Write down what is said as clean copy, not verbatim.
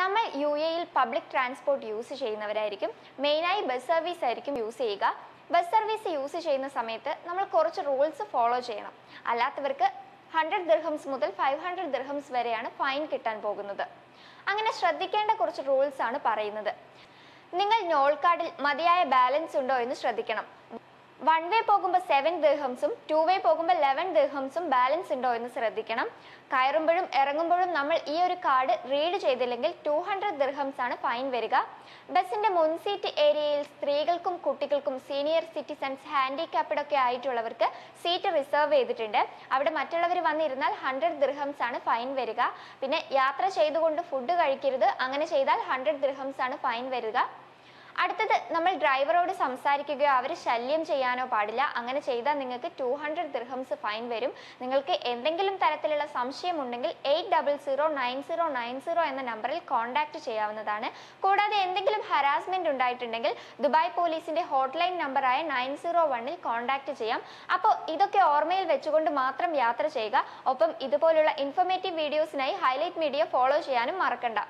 നമ്മൾ യുഎഇയിൽ public transport use ചെയ്യുന്നവരായിരിക്കും, മെയിനായി ബസ് സർവീസ് ആയിരിക്കും യൂസ് ചെയ്യുക. ബസ് സർവീസ് യൂസ് ചെയ്യുന്ന സമയത്ത് നമ്മൾ കുറച്ച് റൂൾസ് ഫോളോ ചെയ്യണം. അല്ലാത്തവർക്ക് 100 ദിർഹംസ് മുതൽ 500 ദിർഹംസ് വരെയാണ് ഫൈൻ കിട്ടാൻ പോകുന്നത്. അങ്ങനെ ശ്രദ്ധിക്കേണ്ട കുറച്ച് റൂൾസ് ആണ് പറയുന്നത്. നിങ്ങൾ നോൾ കാർഡിൽ മതിയായ ബാലൻസ് ഉണ്ടോ എന്ന് ശ്രദ്ധിക്കണം. വൺ വേ പോകുമ്പോൾ 7 ദിർഹംസും 2 വേ പോകുമ്പോൾ 11 ദിർഹംസും ബാലൻസ് ഉണ്ടോ എന്ന് ശ്രദ്ധിക്കണം. കയറുമ്പോഴും ഇറങ്ങുമ്പോഴും നമ്മൾ ഈ ഒരു കാർഡ് റീഡ് ചെയ്തില്ലെങ്കിൽ 200 ദിർഹംസ് ആണ് ഫൈൻ വരിക. ബസ്സിൻ്റെ മുൻസീറ്റ് ഏരിയയിൽ സ്ത്രീകൾക്കും കുട്ടികൾക്കും സീനിയർ സിറ്റിസൺസ് ഹാൻഡിക്യാപ്ഡൊക്കെ ആയിട്ടുള്ളവർക്ക് സീറ്റ് റിസർവ് ചെയ്തിട്ടുണ്ട്. അവിടെ മറ്റുള്ളവർ വന്നിരുന്നാൽ 100 ദിർഹംസ് ആണ് ഫൈൻ വരിക. പിന്നെ യാത്ര ചെയ്തുകൊണ്ട് ഫുഡ് കഴിക്കരുത്, അങ്ങനെ ചെയ്താൽ 100 ദിർഹംസ് ആണ് ഫൈൻ വരിക. അടുത്തത്, നമ്മൾ ഡ്രൈവറോട് സംസാരിക്കുകയോ അവർ ശല്യം ചെയ്യാനോ പാടില്ല. അങ്ങനെ ചെയ്താൽ നിങ്ങൾക്ക് 200 ദിർഹംസ് ഫൈൻ വരും. നിങ്ങൾക്ക് എന്തെങ്കിലും തരത്തിലുള്ള സംശയമുണ്ടെങ്കിൽ 800909 എന്ന നമ്പറിൽ കോൺടാക്റ്റ് ചെയ്യാവുന്നതാണ്. കൂടാതെ എന്തെങ്കിലും ഹരാസ്മെൻറ്റ് ഉണ്ടായിട്ടുണ്ടെങ്കിൽ ദുബായ് പോലീസിൻ്റെ ഹോട്ട്ലൈൻ നമ്പറായ 901-ൽ കോൺടാക്റ്റ് ചെയ്യാം. അപ്പോൾ ഇതൊക്കെ ഓർമ്മയിൽ വെച്ചുകൊണ്ട് മാത്രം യാത്ര ചെയ്യുക. ഒപ്പം ഇതുപോലുള്ള ഇൻഫോർമേറ്റീവ് വീഡിയോസിനായി ഹൈലൈറ്റ് മീഡിയ ഫോളോ ചെയ്യാനും മറക്കണ്ട.